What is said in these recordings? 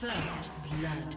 First blood.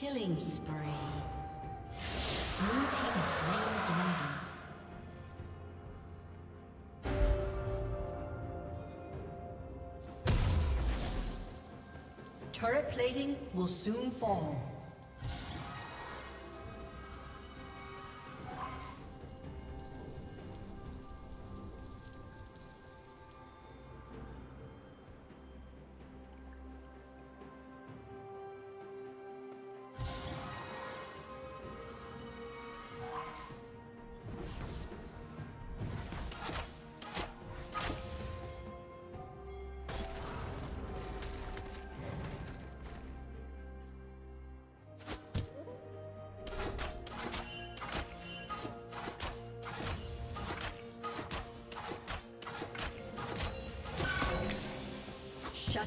Killing spree. Blue team slain dragon. Turret plating will soon fall. Shut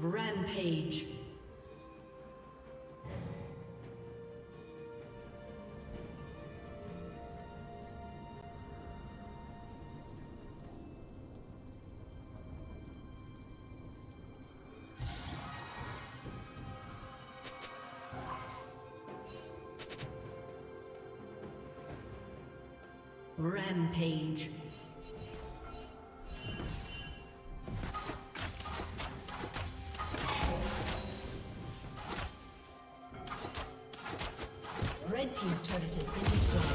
Rampage. Rampage. Team's turret has been destroyed.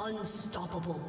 Unstoppable.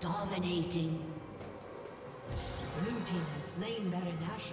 Dominating. Blue team has slain Baron Nashor.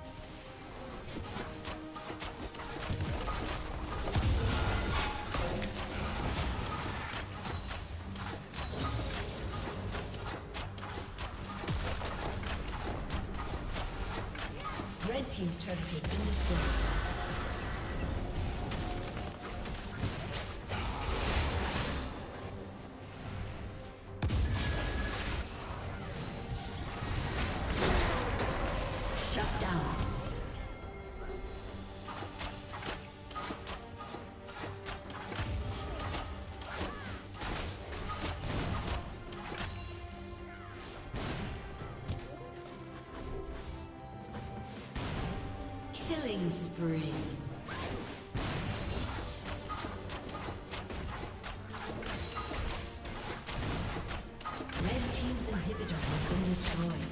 Red team's turret has been destroyed. Killing spree. Red team's inhibitor has been destroyed.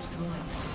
Destroyed.